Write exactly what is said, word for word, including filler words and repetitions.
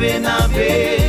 Vem na vez.